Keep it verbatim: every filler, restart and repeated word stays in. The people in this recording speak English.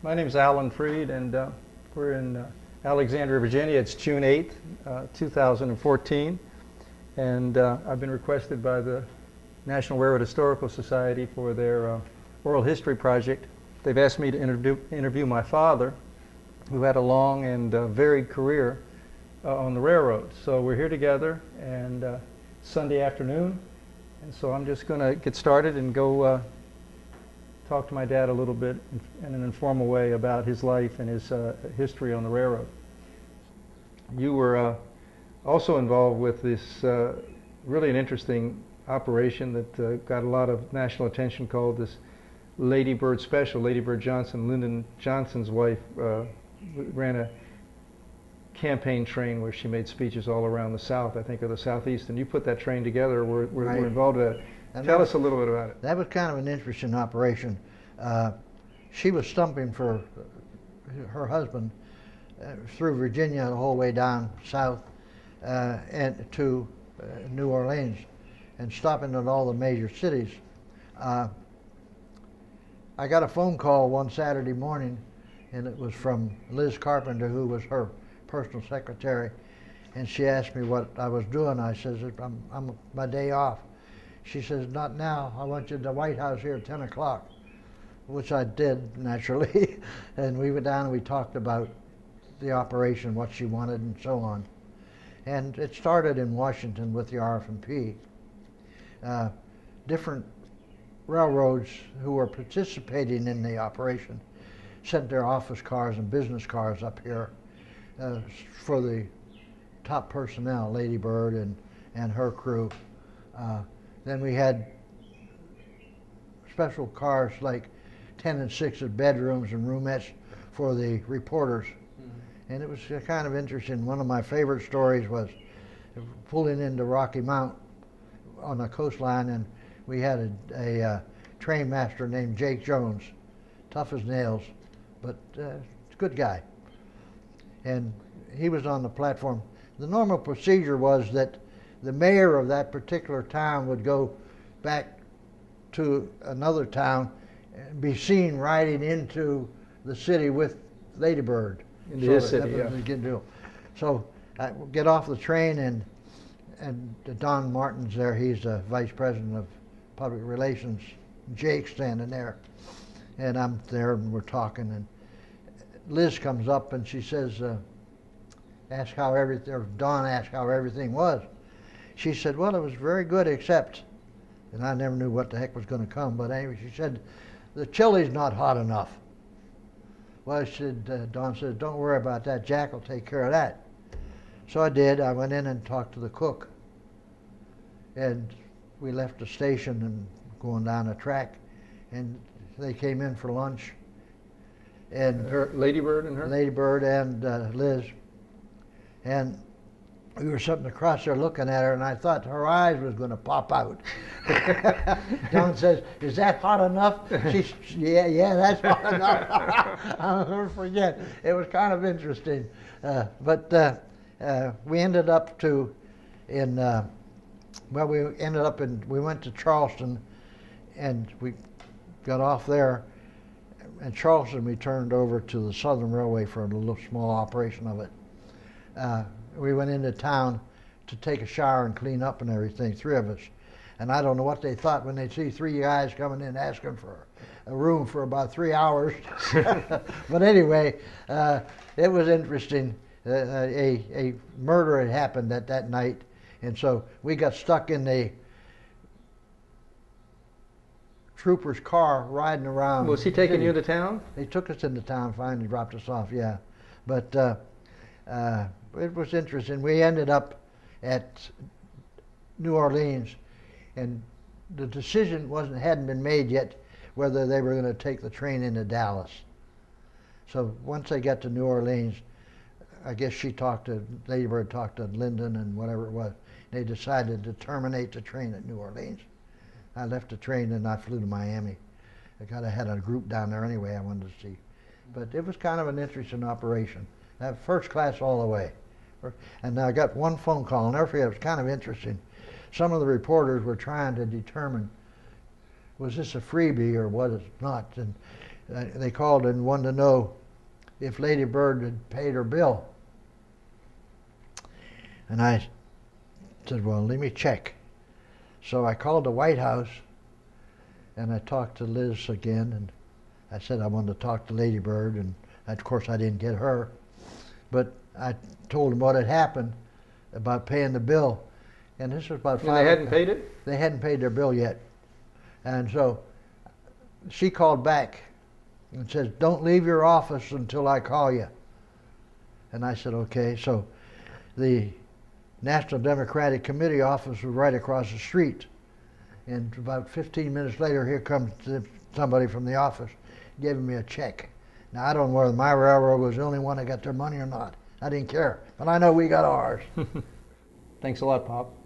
My name is Alan Freed, and uh, we're in uh, Alexandria, Virginia. It's June eighth, uh, two thousand fourteen, and uh, I've been requested by the National Railroad Historical Society for their uh, oral history project. They've asked me to interview, interview my father, who had a long and uh, varied career uh, on the railroad. So we're here together, and uh, Sunday afternoon, and so I'm just going to get started and go uh, talk to my dad a little bit in an informal way about his life and his uh, history on the railroad. You were uh, also involved with this uh, really an interesting operation that uh, got a lot of national attention called this Lady Bird Special. Lady Bird Johnson, Lyndon Johnson's wife, uh, ran a campaign train where she made speeches all around the South, I think, or the Southeast, and you put that train together. We're, we're, right. we're involved in it. And Tell was, us a little bit about it. That was kind of an interesting operation. Uh, she was stumping for her husband uh, through Virginia the whole way down south uh, and to uh, New Orleans, and stopping at all the major cities. Uh, I got a phone call one Saturday morning, and it was from Liz Carpenter, who was her personal secretary, and she asked me what I was doing. I says, I'm, I'm my day off. She says, not now, I want you at the White House here at ten o'clock, which I did, naturally. And we went down and we talked about the operation, what she wanted, and so on. And it started in Washington with the R F and P. Uh, different railroads who were participating in the operation sent their office cars and business cars up here uh, for the top personnel, Lady Bird and, and her crew. Uh, Then we had special cars like ten and six with bedrooms and roomettes for the reporters. Mm-hmm. And it was kind of interesting. One of my favorite stories was pulling into Rocky Mount on the coastline, and we had a, a uh, train master named Jake Jones, tough as nails, but uh, good guy. And he was on the platform. The normal procedure was that the mayor of that particular town would go back to another town and be seen riding into the city with Lady Bird. Into so his city, yeah. Good deal. So I get off the train, and and Don Martin's there. He's the vice president of public relations. Jake's standing there, and I'm there, and we're talking. And Liz comes up, and she says, uh, "Ask how everything." Or Don asked how everything was. She said, well, it was very good, except, and I never knew what the heck was going to come, but anyway, she said, the chili's not hot enough. Well, she said, uh, Don said, don't worry about that. Jack will take care of that. So I did. I went in and talked to the cook. And we left the station and going down the track, and they came in for lunch. And her, Lady Bird and her? Lady Bird and uh, Liz. And we were sitting across there looking at her, and I thought her eyes was going to pop out. Don says, is that hot enough? She says, yeah, yeah, that's hot enough. I'll never forget. It was kind of interesting. Uh, but uh, uh, we ended up to, in, uh, well, we ended up in, we went to Charleston, and we got off there. In Charleston, we turned over to the Southern Railway for a little small operation of it. Uh, We went into town to take a shower and clean up and everything, three of us. And I don't know what they thought when they see three guys coming in asking for a room for about three hours. But anyway, uh, it was interesting. Uh, a, a murder had happened at that night. And so we got stuck in the trooper's car riding around. Was he taking you into town? They took us into town, finally dropped us off, yeah. But uh, uh, it was interesting. We ended up at New Orleans, and the decision wasn't hadn't been made yet whether they were going to take the train into Dallas. So once they got to New Orleans, I guess she talked to Lady Bird, talked to Lyndon and whatever it was. They decided to terminate the train at New Orleans. I left the train and I flew to Miami. I kind of had a group down there anyway I wanted to see, but it was kind of an interesting operation. That first class all the way. And I got one phone call, and therefore it was kind of interesting. Some of the reporters were trying to determine, was this a freebie or was it not? And They called and wanted to know if Lady Bird had paid her bill. And I said, well, let me check. So I called the White House, and I talked to Liz again, and I said I wanted to talk to Lady Bird, and of course I didn't get her. But I told them what had happened about paying the bill, and this was about five. And they hadn't paid it? They hadn't paid their bill yet. And so she called back and says, don't leave your office until I call you. And I said, okay. So the National Democratic Committee office was right across the street. And about fifteen minutes later, here comes somebody from the office giving me a check. Now, I don't know whether my railroad was the only one that got their money or not. I didn't care, but I know we got ours. Thanks a lot, Pop.